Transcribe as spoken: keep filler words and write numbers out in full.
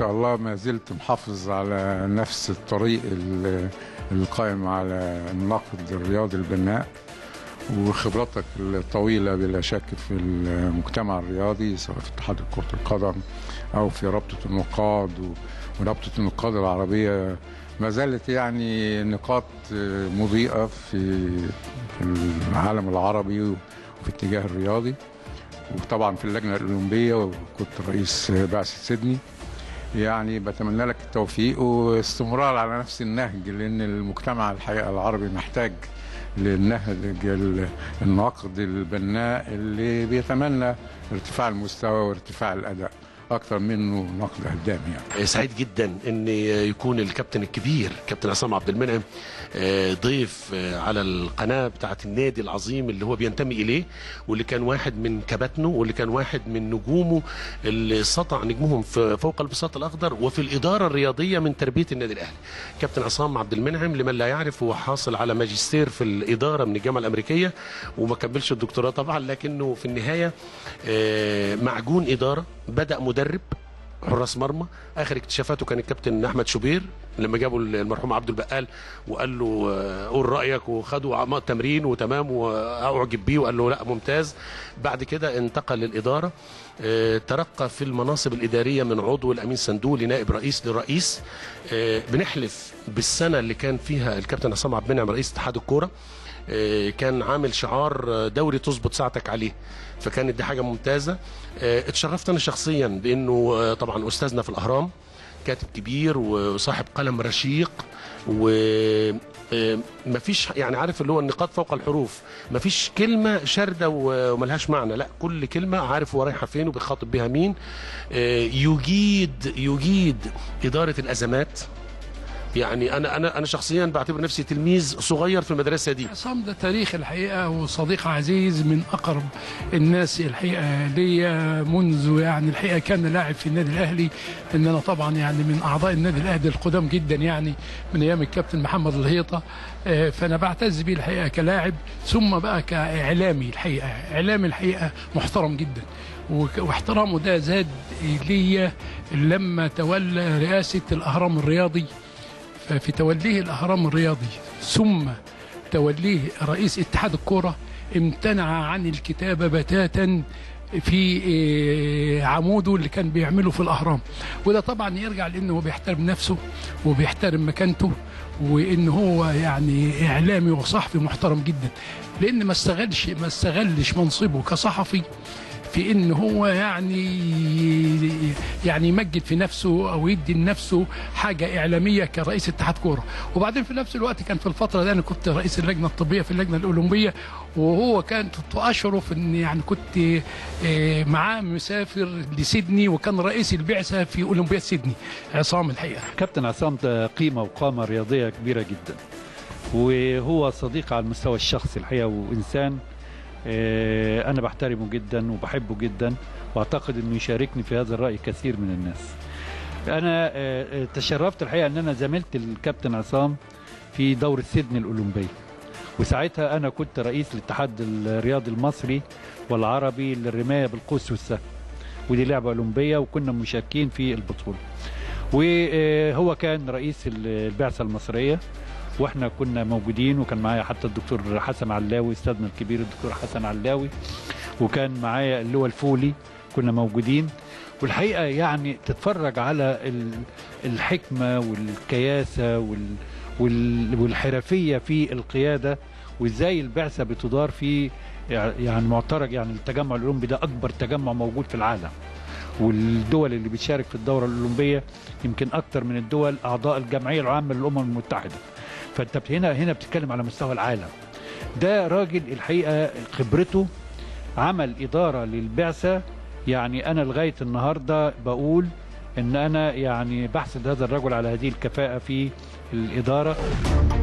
شاء الله ما زلت محافظ على نفس الطريق القائم على النقد الرياضي البناء، وخبرتك الطويلة بلا شك في المجتمع الرياضي سواء في اتحاد كرة القدم أو في رابطة النقاد ورابطة النقاد العربية ما زالت يعني نقاط مضيئة في العالم العربي وفي الاتجاه الرياضي، وطبعا في اللجنة الأولمبية وكنت رئيس بعثة سيدني. يعني بتمنى لك التوفيق واستمرار على نفس النهج، لأن المجتمع الحقيقة العربي محتاج للنهج النقد البناء اللي بيتمنى ارتفاع المستوى وارتفاع الأداء أكثر منه نقد هدام. يعني سعيد جدا أن يكون الكابتن الكبير كابتن عصام عبد المنعم ضيف على القناة بتاعة النادي العظيم اللي هو بينتمي إليه، واللي كان واحد من كباتنه واللي كان واحد من نجومه اللي سطع نجمهم فوق البساط الأخضر وفي الإدارة الرياضية من تربية النادي الأهلي. كابتن عصام عبد المنعم لمن لا يعرف هو حاصل على ماجستير في الإدارة من الجامعة الأمريكية وما كملش الدكتوراه طبعا، لكنه في النهاية معجون إدارة، بدأ مدرب حراس مرمى، اخر اكتشافاته كان الكابتن احمد شوبير لما جابوا المرحوم عبد البقال وقال له قول رايك، وخدوا تمرين وتمام واعجب بيه وقال له لا ممتاز. بعد كده انتقل للاداره، ترقى في المناصب الاداريه من عضو الامين صندوق لنائب رئيس للرئيس. بنحلف بالسنه اللي كان فيها الكابتن عصام عبد المنعم رئيس اتحاد الكوره، كان عامل شعار دوري تظبط ساعتك عليه، فكانت دي حاجه ممتازه. اتشرفت انا شخصيا بانه طبعا استاذنا في الاهرام كاتب كبير وصاحب قلم رشيق، ومفيش يعني عارف اللي هو النقاط فوق الحروف، مفيش كلمه شارده وملهاش معنى، لا كل كلمه عارف هو رايحه فين وبيخاطب بها مين. يجيد يجيد اداره الازمات. يعني انا انا انا شخصيا بعتبر نفسي تلميذ صغير في المدرسه دي. عصام ده تاريخ الحقيقه وصديق عزيز من اقرب الناس الحقيقه ليا منذ يعني الحقيقه كان لاعب في النادي الاهلي، ان انا طبعا يعني من اعضاء النادي الاهلي القدام جدا يعني من ايام الكابتن محمد الهيطه، فانا بعتز بيه الحقيقه كلاعب، ثم بقى كاعلامي الحقيقه، اعلامي الحقيقه محترم جدا، واحترامه ده زاد ليا لما تولى رئاسه الاهرام الرياضي. في توليه الأهرام الرياضي ثم توليه رئيس اتحاد الكرة امتنع عن الكتابة بتاتا في عموده اللي كان بيعمله في الأهرام، وده طبعا يرجع لأنه بيحترم نفسه وبيحترم مكانته، وإن هو يعني إعلامي وصحفي محترم جدا، لأن ما استغلش ما استغلش منصبه كصحفي في ان هو يعني يعني يمجد في نفسه او يدي لنفسه حاجه اعلاميه كرئيس اتحاد كوره. وبعدين في نفس الوقت كان في الفتره دي انا كنت رئيس اللجنه الطبيه في اللجنه الاولمبيه، وهو كان اشرف ان يعني كنت معاه مسافر لسيدني وكان رئيس البعثه في اولمبياد سيدني. عصام الحقيقه كابتن عصام ده قيمه وقامه رياضيه كبيره جدا، وهو صديق على المستوى الشخصي الحقيقه، وانسان أنا بحترمه جدا وبحبه جدا، وأعتقد أنه يشاركني في هذا الرأي كثير من الناس. أنا تشرفت الحقيقة أن أنا زميلت الكابتن عصام في دورة سيدني الأولمبية، وساعتها أنا كنت رئيس الاتحاد الرياضي المصري والعربي للرماية بالقوس والسهم، ودي لعبة أولمبية وكنا مشاركين في البطولة، وهو كان رئيس البعثة المصرية واحنا كنا موجودين، وكان معايا حتى الدكتور حسن علاوي استاذنا الكبير الدكتور حسن علاوي، وكان معايا اللي هو الفولي، كنا موجودين. والحقيقه يعني تتفرج على الحكمه والكياسه والحرفيه في القياده، وازاي البعثه بتدار في يعني معترك، يعني التجمع الاولمبي ده اكبر تجمع موجود في العالم، والدول اللي بتشارك في الدوره الاولمبيه يمكن اكتر من الدول اعضاء الجمعيه العامه للامم المتحده، فانت هنا هنا بتتكلم على مستوى العالم. ده راجل الحقيقه خبرته عمل اداره للبعثه، يعني انا لغايه النهارده بقول ان انا يعني بحسد هذا الرجل على هذه الكفاءه في الاداره.